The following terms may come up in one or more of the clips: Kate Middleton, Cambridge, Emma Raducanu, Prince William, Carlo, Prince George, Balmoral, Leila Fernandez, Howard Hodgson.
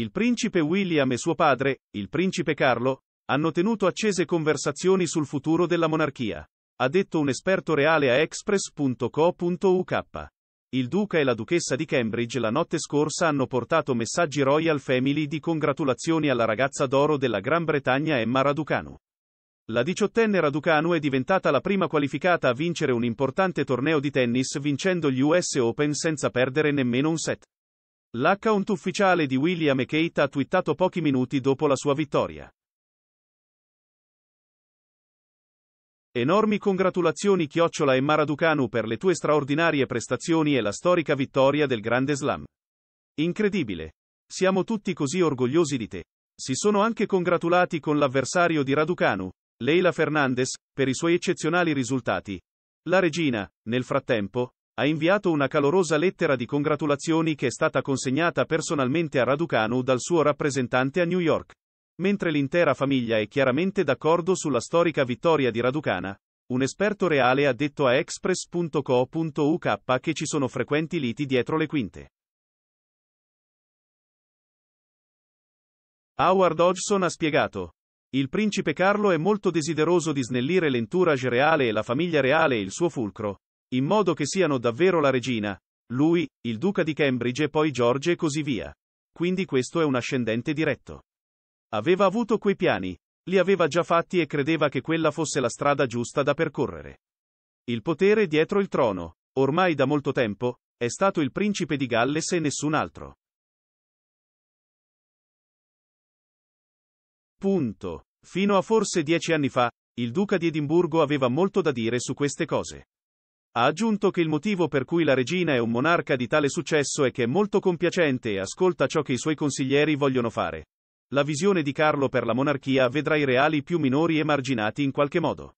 Il principe William e suo padre, il principe Carlo, hanno tenuto accese conversazioni sul futuro della monarchia. Ha detto un esperto reale a express.co.uk. Il duca e la duchessa di Cambridge la notte scorsa hanno portato messaggi Royal Family di congratulazioni alla ragazza d'oro della Gran Bretagna Emma Raducanu. La 18enne Raducanu è diventata la prima qualificata a vincere un importante torneo di tennis vincendo gli US Open senza perdere nemmeno un set. L'account ufficiale di William e Kate ha twittato pochi minuti dopo la sua vittoria. Enormi congratulazioni @ Emma Raducanu per le tue straordinarie prestazioni e la storica vittoria del Grande Slam. Incredibile. Siamo tutti così orgogliosi di te. Si sono anche congratulati con l'avversario di Raducanu, Leila Fernandez, per i suoi eccezionali risultati. La regina, nel frattempo, ha inviato una calorosa lettera di congratulazioni che è stata consegnata personalmente a Raducanu dal suo rappresentante a New York. Mentre l'intera famiglia è chiaramente d'accordo sulla storica vittoria di Raducanu, un esperto reale ha detto a express.co.uk che ci sono frequenti liti dietro le quinte. Howard Hodgson ha spiegato: il principe Carlo è molto desideroso di snellire l'entourage reale e la famiglia reale e il suo fulcro, in modo che siano davvero la regina, lui, il duca di Cambridge e poi George e così via. Quindi questo è un ascendente diretto. Aveva avuto quei piani, li aveva già fatti e credeva che quella fosse la strada giusta da percorrere. Il potere dietro il trono, ormai da molto tempo, è stato il principe di Galles e nessun altro. Punto. Fino a forse 10 anni fa, il duca di Edimburgo aveva molto da dire su queste cose. Ha aggiunto che il motivo per cui la regina è un monarca di tale successo è che è molto compiacente e ascolta ciò che i suoi consiglieri vogliono fare. La visione di Carlo per la monarchia vedrà i reali più minori e marginati in qualche modo.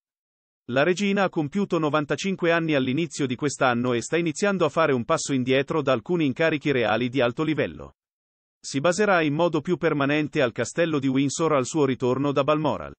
La regina ha compiuto 95 anni all'inizio di quest'anno e sta iniziando a fare un passo indietro da alcuni incarichi reali di alto livello. Si baserà in modo più permanente al castello di Windsor al suo ritorno da Balmoral.